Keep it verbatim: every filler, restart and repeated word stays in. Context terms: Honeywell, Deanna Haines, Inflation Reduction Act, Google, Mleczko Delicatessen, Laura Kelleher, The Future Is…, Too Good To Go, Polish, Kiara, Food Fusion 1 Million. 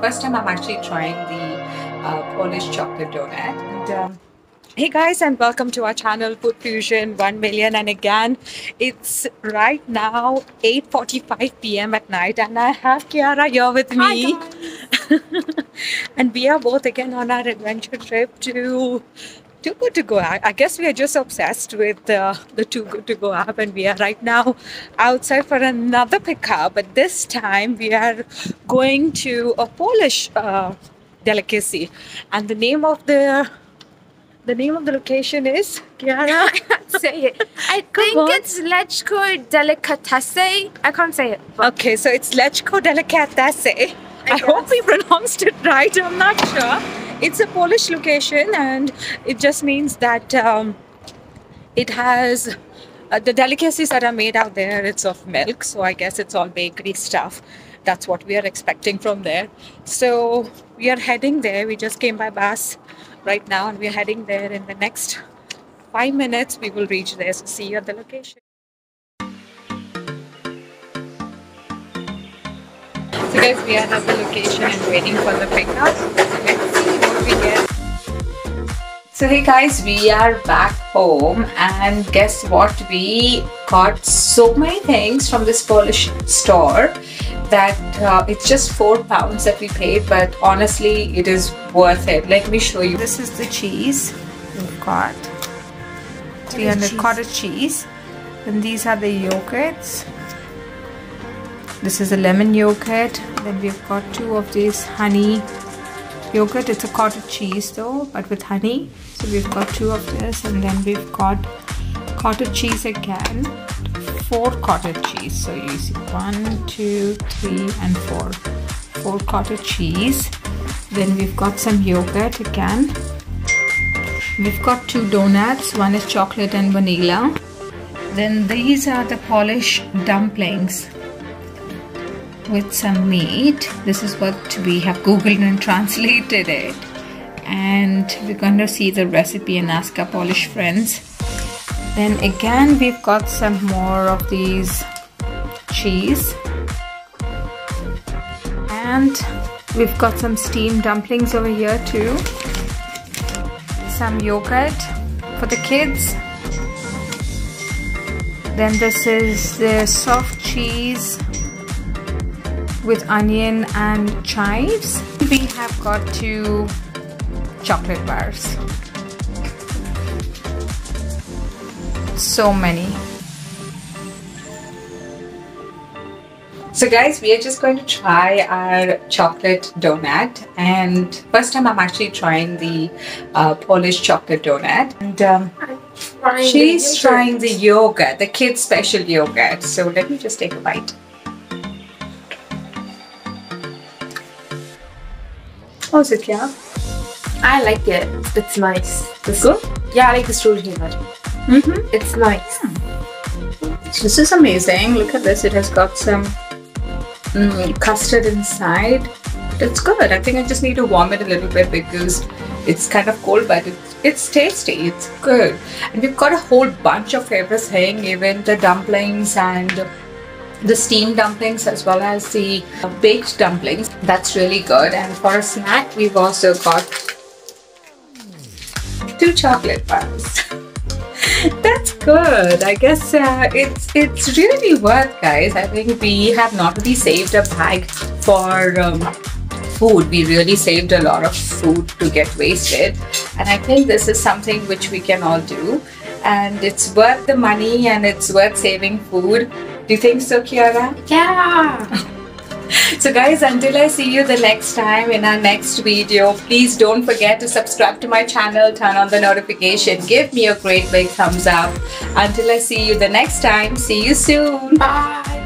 First time I'm actually trying the uh, Polish chocolate donut. And, um, hey guys, and welcome to our channel Food Fusion one million. And again, it's right now eight forty-five p m at night, and I have Kiara here with me. Hi, and we are both again on our adventure trip to Too Good To Go. I, I guess we are just obsessed with uh, the Too Good To Go app, and we are right now outside for another pickup. But this time we are going to a Polish uh, delicacy, and the name of the The name of the location is, Kiara, I can't say it. I think on. It's Mleczko Delicatessen. I can't say it. But. Okay, so it's Mleczko Delicatessen. I, I hope we pronounced it right. I'm not sure. It's a Polish location, and it just means that um, it has uh, the delicacies that are made out there. It's of milk, so I guess it's all bakery stuff. That's what we are expecting from there. So we are heading there. We just came by bus right now, and we're heading there. In the next five minutes we will reach there, so see you at the location. So guys, we are at the location and waiting for the pickup. Let's see what we get. So hey guys, we are back home, and guess what? We got so many things from this Polish store that uh, it's just four pounds that we paid, but honestly it is worth it. Let me show you. This is the cheese. We've got three hundred cottage cheese, and these are the yogurts. This is a lemon yogurt. Then we've got two of these honey yogurt. It's a cottage cheese though, but with honey. So we've got two of this, and then we've got cottage cheese again. Four cottage cheese, so you see one, two, three, and four. Four cottage cheese. Then we've got some yogurt again. We've got two donuts. One is chocolate and vanilla. Then these are the Polish dumplings with some meat. This is what we have Googled and translated it. And we're going to see the recipe and ask our Polish friends. Then again, we've got some more of these cheese, and we've got some steamed dumplings over here too, some yogurt for the kids. Then this is the soft cheese with onion and chives. We have got two chocolate bars. So many. So guys, we are just going to try our chocolate donut, and first time I'm actually trying the uh, Polish chocolate donut, and um, trying she's the trying the yogurt, the kids special yogurt. So let me just take a bite. How's it, yeah? I like it. It's nice. It's good? Yeah, I like the strawberry yogurt. Mm-hmm. It's nice. Mm. This is amazing. Look at this. It has got some mm, custard inside. It's good. I think I just need to warm it a little bit because it's kind of cold, but it's, it's tasty. It's good. And we've got a whole bunch of everything, even the dumplings and the steamed dumplings, as well as the baked dumplings. That's really good. And for a snack, we've also got two chocolate bars. That's good. I guess uh, it's it's really worth, guys. I think we have not really saved a bag for um, food. We really saved a lot of food to get wasted, and I think this is something which we can all do, and it's worth the money, and it's worth saving food. Do you think so, Kiara? Yeah. So guys, until I see you the next time in our next video, please don't forget to subscribe to my channel, turn on the notification, give me a great big thumbs up. Until I see you the next time, see you soon. Bye.